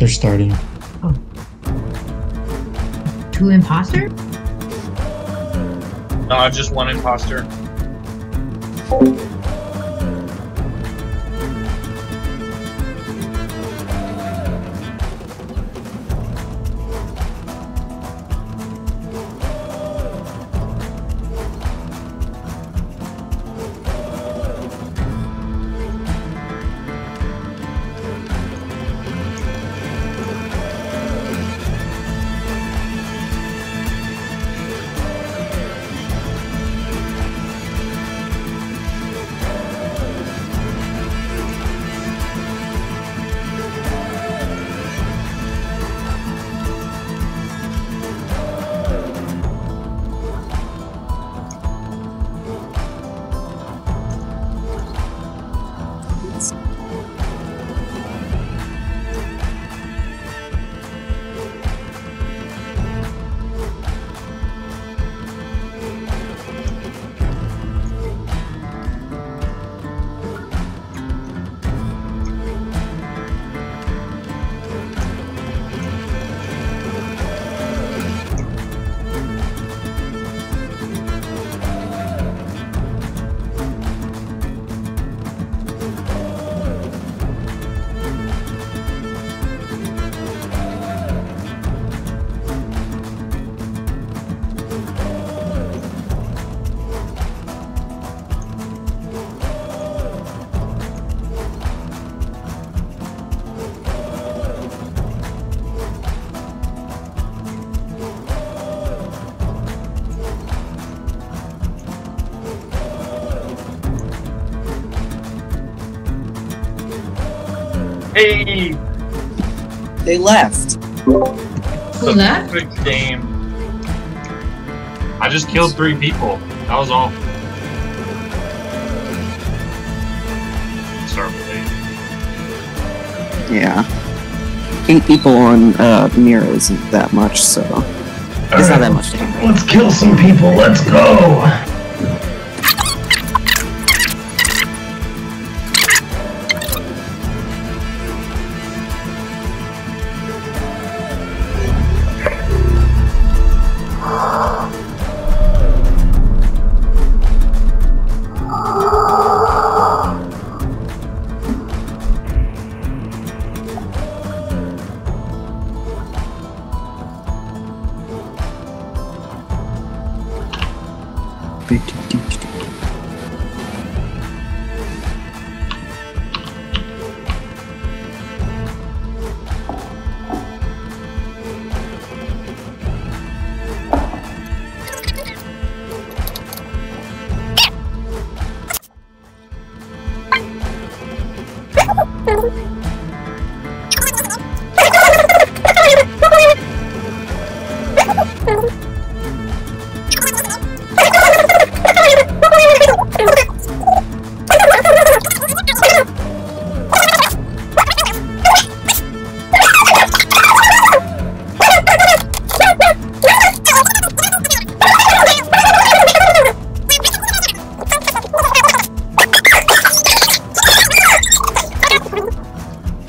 They're starting. Oh. Two imposter? No, just one imposter. Hey! They left. Who left? Perfect game. I just killed 3 people. That was all. Start with 8. Yeah. 8 people on Mira isn't that much, so it's not that much damage. Let's kill some people. Let's go.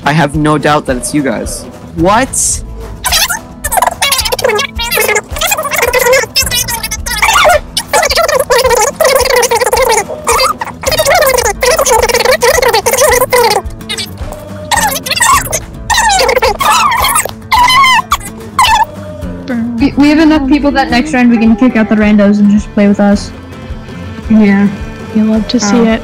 I have no doubt that it's you guys. What? We have enough people that next round we can kick out the randos and just play with us. Yeah. You love to see it.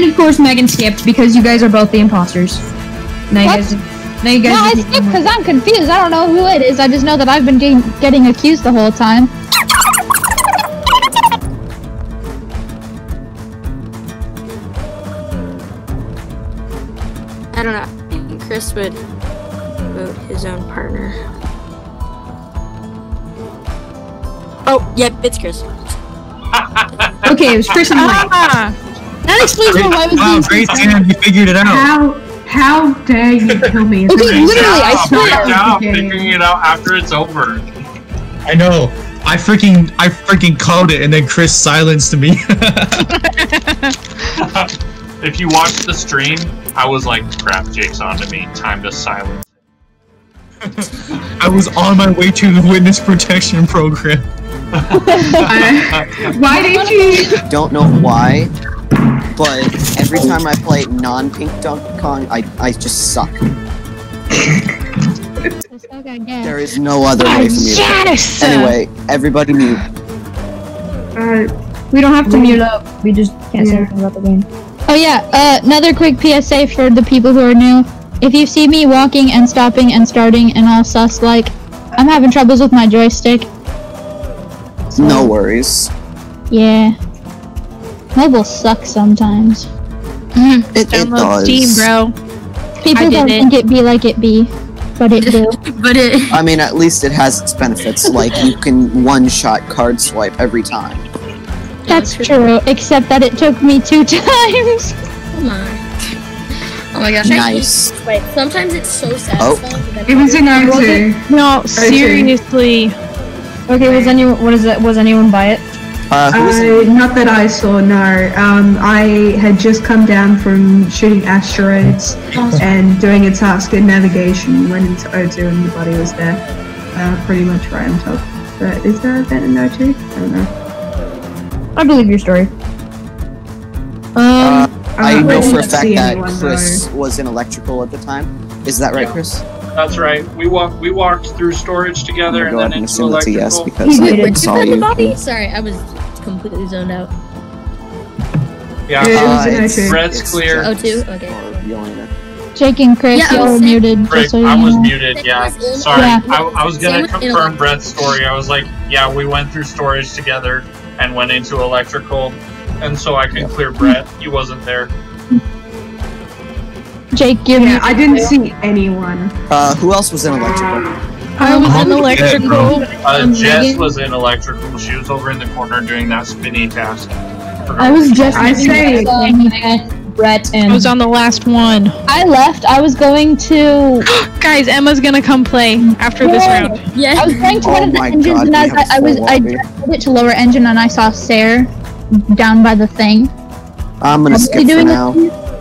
And of course Megan skipped because you guys are both the imposters. Now you guys no, I skipped because I'm confused. I don't know who it is. I just know that I've been getting accused the whole time. I don't know. I think Chris would vote his own partner. Oh, yep, yeah, it's Chris. Okay, it was Chris and Mike. That explains why I was being great, Tanner, you figured it out. How dare you kill me? Okay, literally, I swear. Now figuring it out after it's over. I know. I freaking called it, and then Chris silenced me. If you watched the stream, I was like, crap, Jake's onto me. Time to silence. I was on my way to the witness protection program. Why did you? Don't know why, but every time I play non-Pink Donkey Kong, I just suck. There is no other way for me to play. Anyway, everybody mute. We don't have to mute up. We just can't say anything about the game. Oh yeah, another quick PSA for the people who are new. If you see me walking and stopping and starting and all sus like, I'm having troubles with my joystick. So, no worries. Yeah. Mobile sucks sometimes. Download Steam, bro. People don't think it be like it be, but it do. I mean, at least it has its benefits. Like, you can one-shot card swipe every time. That's true, except that it took me 2 times. Come on. Oh my gosh! Nice. Wait, sometimes it's so sad. Oh. It was an answer. No, seriously. Okay, was anyone? What is that? Was anyone by it? Not that I saw. No. I had just come down from shooting asteroids and doing a task in navigation. Went into O2 and nobody was there. Pretty much right on top. But is there a event in O2? I don't know. I believe your story. I know for a fact that Chris was in electrical at the time. Is that right, Chris? That's right. We walked through storage together and then into electrical. Yes, because I saw you. Sorry, I was completely zoned out. Yeah, it's red's clear. O2, okay. Jake and Chris, you're muted. I was muted. Yeah, sorry. I was gonna confirm Brett's story. I was like, yeah, we went through storage together and went into electrical. And so I can clear Brett. He wasn't there. Jake, give me. I didn't see anyone. Who else was in electrical? I was in electrical. Jess was in electrical. She was over in the corner doing that spinny task. I was just. I say Brett and. I was on the last one. I left. I was going to. Guys, Emma's gonna come play after this round. Yeah. I was going to one of the engines, and I drifted it to lower engine, and I saw Sarah down by the thing. I'm gonna skip for now.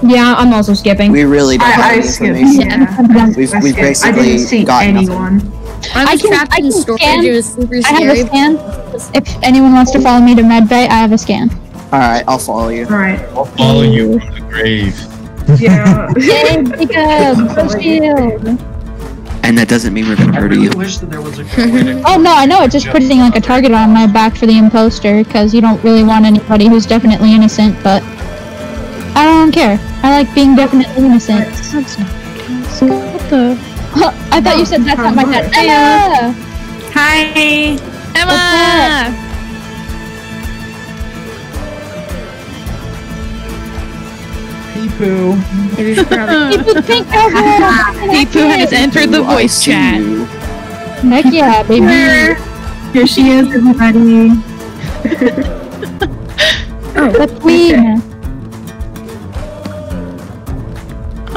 Yeah, I'm also skipping. We really don't have information. Yeah. We've basically got anyone. I can scan. It was super scary. I have a scan. If anyone wants to follow me to medbay, I have a scan. Alright, I'll follow you. Alright. I'll follow you to the grave. Yeah. Yay, Jacob! Go shield! And that doesn't mean we're gonna hurt you. Oh no, I know, it's just putting like a target on my back for the imposter, because you don't really want anybody who's definitely innocent, but I don't care. I like being definitely innocent. What the? I thought you said that's not my dad. Emma! Hi! Emma! Peepoo. Peepoo has entered the voice chat. Heck yeah, baby. Here she is, everybody. Oh, the queen.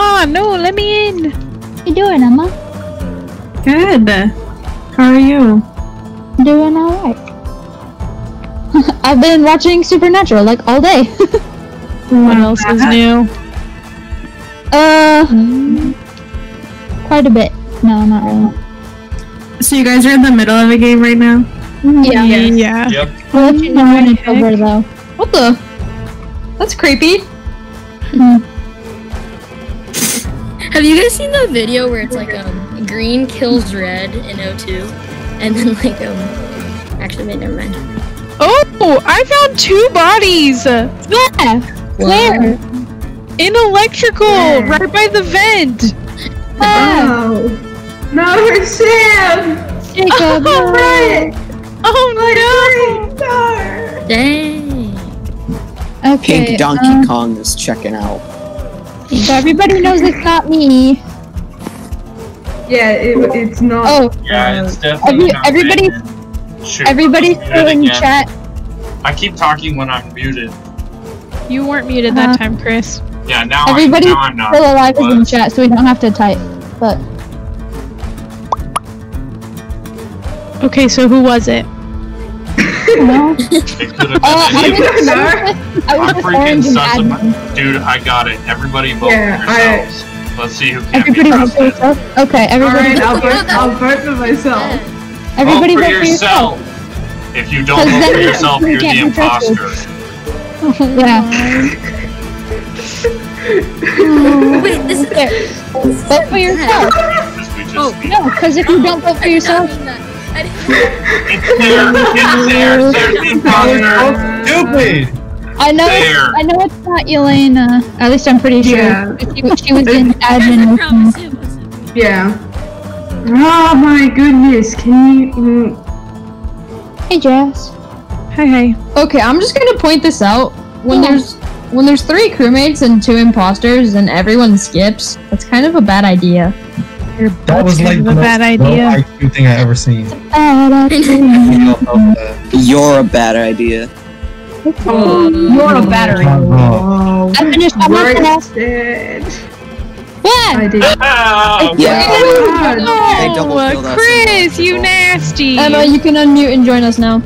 Oh, no, let me in. How you doing, Emma? Good. How are you? Doing alright. I've been watching Supernatural, like, all day. What else is new? Quite a bit. No, not really. So you guys are in the middle of a game right now? Yeah. Yeah. Yep. I'll let you know when it's over, though. What the? That's creepy. Have you guys seen the video where it's like, green kills red in O2? And then like, actually, wait, never mind. Oh! I found 2 bodies! Yeah! Where? In electrical! Yeah. Right by the vent! Oh! No, we're Sam! Jacob! Oh, right. Oh no! Dang! Okay, Pink Donkey Kong is checking out. So everybody knows it's not me. Yeah, it's not. Oh, yeah, it's definitely everybody in chat. I keep talking when I'm muted. You weren't muted that time, Chris. Yeah, now I'm not. Everybody still alive is in chat, so we don't have to type. But okay, so who was it? No. It could have been I freaking dude, I got it. Everybody vote for yourselves. Let's see who can be trusted. Okay, everybody. Alright, I'll vote for myself. Everybody vote for yourself. If you don't vote for yourself, you're the imposter. Yeah. Wait, this is vote for yourself. Oh no, because if you don't vote for yourself, it's there. There's the imposter. Stupid. I know. I know it's not Elena. At least I'm pretty sure. Yeah. She was in admin. Yeah. Oh my goodness. Can you? Hey, Jess. Hey. Okay, I'm just gonna point this out. When there's three crewmates and two imposters and everyone skips, that's kind of a bad idea. That was like the bad idea. No IQ thing I ever seen. You're a bad idea. You're a battery. Oh, I finished my masterclass. What? I did. Oh, Chris, you nasty. Emma, you can unmute and join us now.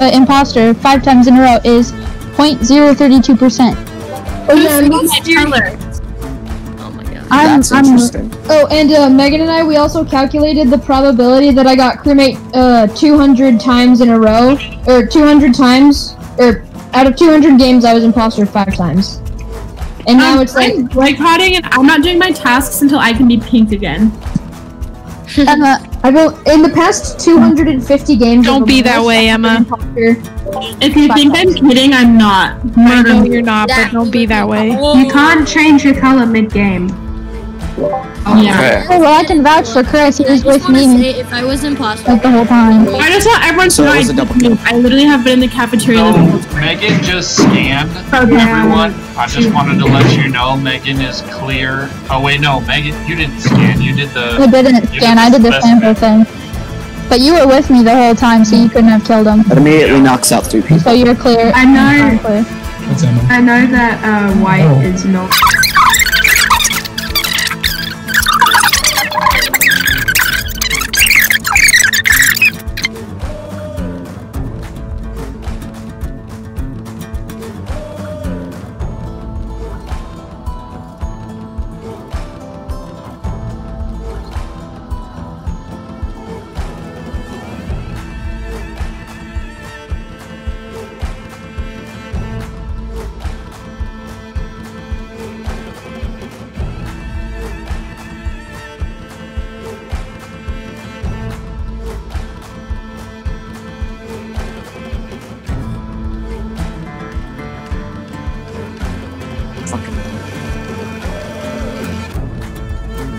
The imposter 5 times in a row is 0.032%. Oh my god. That's interesting. Oh, and Megan and I, we also calculated the probability that I got crewmate 200 times in a row, or 200 times, or out of 200 games, I was imposter 5 times. And now it's like boycotting, and I'm not doing my tasks until I can be pinked again. Emma, in the past 250 games. Don't be that way, Emma. If you think I'm kidding, I'm not. I know you're not, but don't be that way. You can't change your color mid-game. Yeah. Oh, well, I can vouch for Chris. He was with me if I was imposter the whole time. I just want everyone to know I literally have been in the cafeteria. Megan just scanned everyone. I just wanted to let you know Megan is clear. Oh wait, no, Megan, you didn't scan. You did the. I didn't scan. I did the sample thing. But you were with me the whole time, so you couldn't have killed him. That immediately knocks out 3 people. So you're clear. I know. I know that white is not.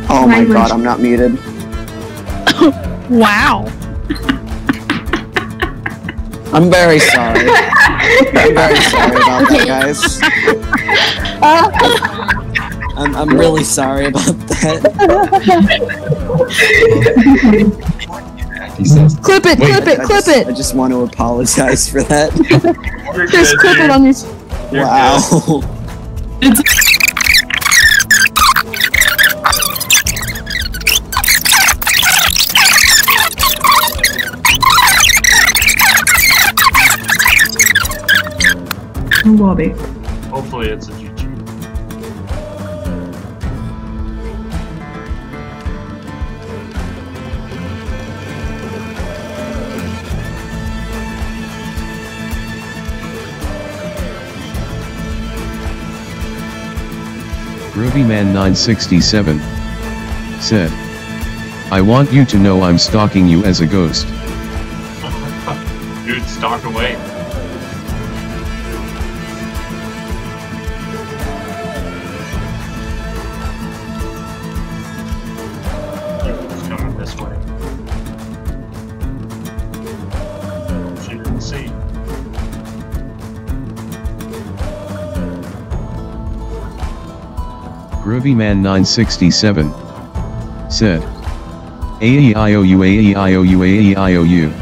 Oh my god, I'm not muted. Wow. I'm very sorry. I'm very sorry about that, guys. I'm really sorry about that. Clip it, clip it. I just want to apologize for that. Just clip it on this. Wow. Lobby. Hopefully it's a GG. Groovyman967 said, I want you to know I'm stalking you as a ghost. stalk away. Groovyman 967 said, "A-E-I-O-U, A-E-I-O-U, A-E-I-O-U."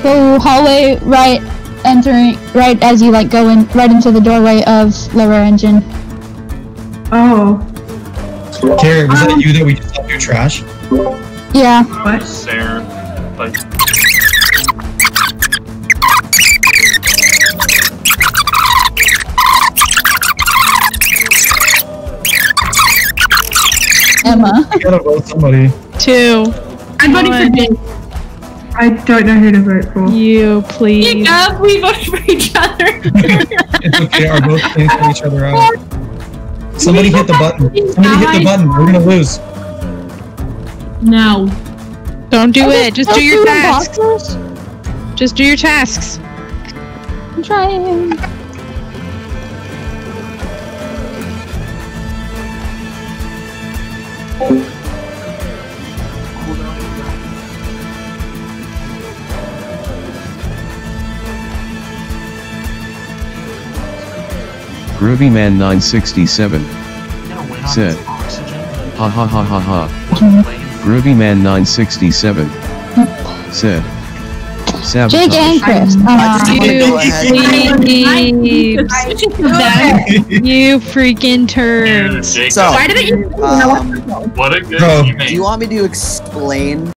Go hallway right, entering right as you like go in right into the doorway of lower engine. Oh. Carrie, was that you that we just left your trash? Yeah. What? Sarah, like. Emma. You gotta vote somebody. Two. I'm voting for Dave. I don't know who to vote for. You, please. You guys, we voted for each other. It's okay, we're both canceling each other out. Somebody hit the button. Somebody hit the button. We're gonna lose. No. Don't do it. Just do your tasks. Just do your tasks. I'm trying. Groovyman967 said, "Ha ha ha ha ha." Groovyman967 said, "Sabotage." Jake and Chris. You freaking turds. So, why did it? What a good teammate. Do you want me to explain?